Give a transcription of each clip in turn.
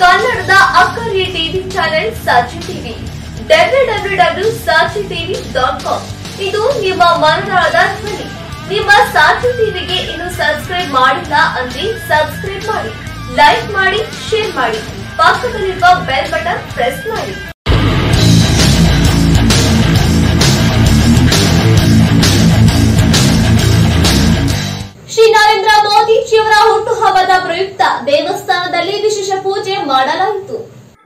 ಕನ್ನಡದ ಅಕ್ಕರಿಯ TV channel Sachi TV www.sachitv.com ಇದು ನಿಮ್ಮ ಮನದಾಳದ ಧ್ವನಿ ನಿಮ್ಮ ಸಾಚಿ ಟಿವಿಗೆ ಇನ್ನು ಸಬ್ಸ್ಕ್ರೈಬ್ ಮಾಡಿಲ್ಲ ಅಂದ್ರೆ ಸಬ್ಸ್ಕ್ರೈಬ್ ಮಾಡಿ ಲೈಕ್ ಮಾಡಿ ಶೇರ್ ಮಾಡಿ ಪಕ್ಕದಲ್ಲಿರುವ ಬೆಲ್ ಬಟನ್ ಪ್ರೆಸ್ ಮಾಡಿ। श्री नरेंद्र मोदी जीवर हुट्टुहब्बद प्रयुक्त देवस्थानदल्ली विशेष पूजे माडलायितु।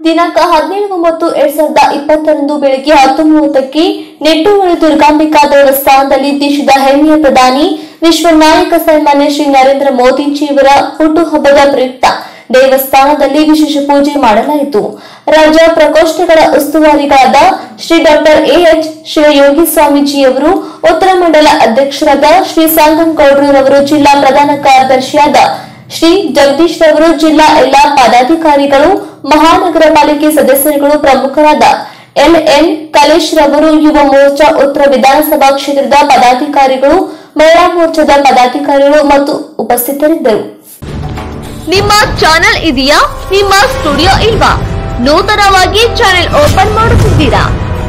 दिनांक 17 ಮತ್ತು 2020 ಬೆಳಗ್ಗೆ 10:30ಕ್ಕೆ ನೆಟ್ಟೂರು ದುರ್ಗಾಂಬಿಕಾ ದೇವಸ್ಥಾನದಲ್ಲಿ ದೇಶದ ಹೆಮ್ಮೆಯ ಪ್ರಧಾನಿ ವಿಶ್ವ ನಾಯಕ ಸನ್ಮಾನ್ಯ ಶ್ರೀ ನರೇಂದ್ರ ಮೋದಿ ಜೀವರ ಹುಟ್ಟುಹಬ್ಬದ ಪ್ರಯುಕ್ತ ದೇವಸ್ಥಾನದಲ್ಲಿ ವಿಶೇಷ ಪೂಜೆ ಮಾಡಲಾಯಿತು। ರಾಜ್ಯ ಪ್ರಕೋಷ್ಠಗಳ ಉಸ್ತುವಾರಿಗಳಾದ ಶ್ರೀ ಡಾಕ್ಟರ್ ಎಚ್ ಶಿವಯೋಗಿ ಸ್ವಾಮೀಜಿಯವರು, ಉತ್ತರ ಮಂಡಲ ಅಧ್ಯಕ್ಷರಾದ ಶ್ರೀ ಸಂಗಂಗೌಡರವರು, ಜಿಲ್ಲಾ ಪ್ರಧಾನ ಕಾರ್ಯದರ್ಶಿಯಾದ ಶ್ರೀ ಜಗದೀಶ್ ರವರು, ಜಿಲ್ಲಾ ಎಲ್ಲಾ ಪದಾಧಿಕಾರಿಗಳು, ಮಹಾನಗರ ಪಾಲಿಕೆ ಸದಸ್ಯರುಗಳು, ಪ್ರಮುಖರಾದ LN ಕಲೇಶ್ ರವರು, ಯುವ ಮೋರ್ಚಾ ಉತ್ತರ ವಿಧಾನಸಭಾ ಕ್ಷೇತ್ರದ ಪದಾಧಿಕಾರಿಗಳು, ಮಹಿಳಾ ಮೋರ್ಚಾದ ಪದಾಧಿಕಾರಿಗಳು ಮತ್ತು ಉಪಸ್ಥಿತರಿದ್ದರು। ನಿಮ್ಮ ಚಾನೆಲ್ ಇದೆಯಾ? ನಿಮ್ಮ ಸ್ಟುಡಿಯೋ ಇಲ್ವಾ? ನೂತನವಾಗಿ ಚಾನೆಲ್ ಓಪನ್ ಮಾಡುತ್ತಿದ್ದೀರಾ?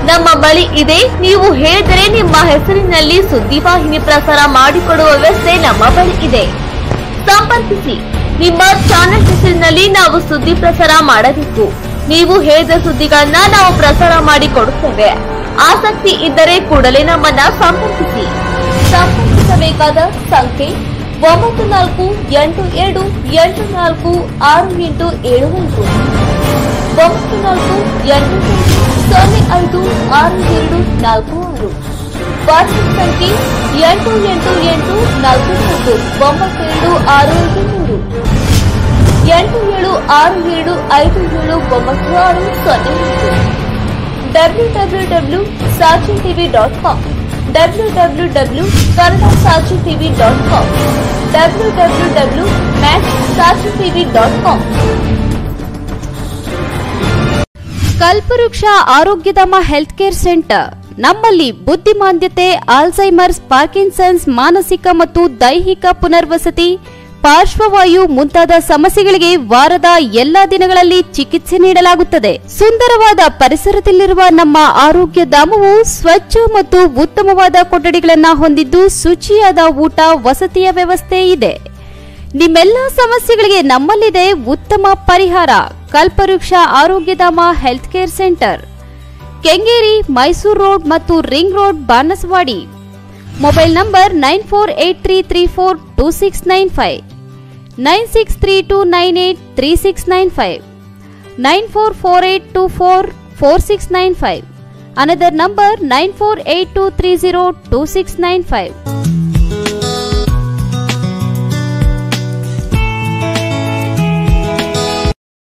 ನಮ್ಮ ಬಳಿ ಇದೆ। ನೀವು ಹೇಳಿದರೆ ನಿಮ್ಮ ಹೆಸರಿನಲ್ಲಿ ಸುದ್ದಿವಾಹಿನಿ ಪ್ರಸಾರ ಮಾಡಿಕೊಡುವ ವ್ಯವಸ್ಥೆ ನಮ್ಮ ಬಳಿ ಇದೆ। ಸಂಪರ್ಕಿಸಿ। ನಿಮ್ಮ ಚಾನೆಲ್ ಹೆಸರಿನಲ್ಲಿ ನಾವು ಸುದ್ದಿ ಪ್ರಸಾರ ಮಾಡಬೇಕು। ನೀವು ಹೇಳಿದ ಸುದ್ದಿಗಳನ್ನ ನಾವು ಪ್ರಸಾರ ಮಾಡಿಕೊಡುತ್ತೇವೆ। ಆಸಕ್ತಿ ಇದ್ದರೆ ಕೂಡಲೇ ನಮ್ಮನ್ನ ಸಂಪರ್ಕಿಸಿ। ಸಂಪರ್ಕಿಸಬೇಕಾದ ಸಂಖ್ಯೆ 94 87 84 6 8 7 4 04 8 0 5 6 2 6 2 4 6 ವಾಟ್ಸ್ಆಪ್ ಸಂಖ್ಯೆ 88 8 43 9 2 6 2 3 87 6 7 5 7 9 0 www.sachitv.com www.kannada-sachi-tv.com www.match-sachi-tv.com ಕಲ್ಪವೃಕ್ಷ ಆರೋಗ್ಯಧಾಮ ಹೆಲ್ತ್ ಕೇರ್ ಸೆಂಟರ್ ನಮ್ಮಲ್ಲಿ ಬುದ್ಧಿಮಾಂದ್ಯತೆ, ಆಲ್ಝೈಮರ್ಸ್, ಪಾರ್ಕಿನ್ಸನ್ಸ್, ಮಾನಸಿಕ ಮತ್ತು ದೈಹಿಕ ಪುನರ್ವಸತಿ, ಪಾರ್ಶ್ವವಾಯು ಮುಂತಾದ ಸಮಸ್ಯೆಗಳಿಗೆ ವಾರದ ಎಲ್ಲಾ ದಿನಗಳಲ್ಲಿ ಚಿಕಿತ್ಸೆ ನೀಡಲಾಗುತ್ತದೆ। ಸುಂದರವಾದ ಪರಿಸರದಲ್ಲಿರುವ ನಮ್ಮ ಆರೋಗ್ಯ ಧಾಮವು ಸ್ವಚ್ಛ ಮತ್ತು ಉತ್ತಮವಾದ ಕೊಠಡಿಗಳನ್ನು ಹೊಂದಿದ್ದು ಶುಚಿಯಾದ ಊಟ ವಸತಿಯ ವ್ಯವಸ್ಥೆ ಇದೆ। ನಿಮ್ಮೆಲ್ಲ ಸಮಸ್ಯೆಗಳಿಗೆ ನಮ್ಮಲ್ಲಿದೆ ಉತ್ತಮ ಪರಿಹಾರ। Kalpavriksha Arogyadhama health care centre, Kengeri, Mysuru road ಮತ್ತು ring road, Banaswadi. Mobile number 9483342695, 9632983695, 9448244695, another number 9482302695।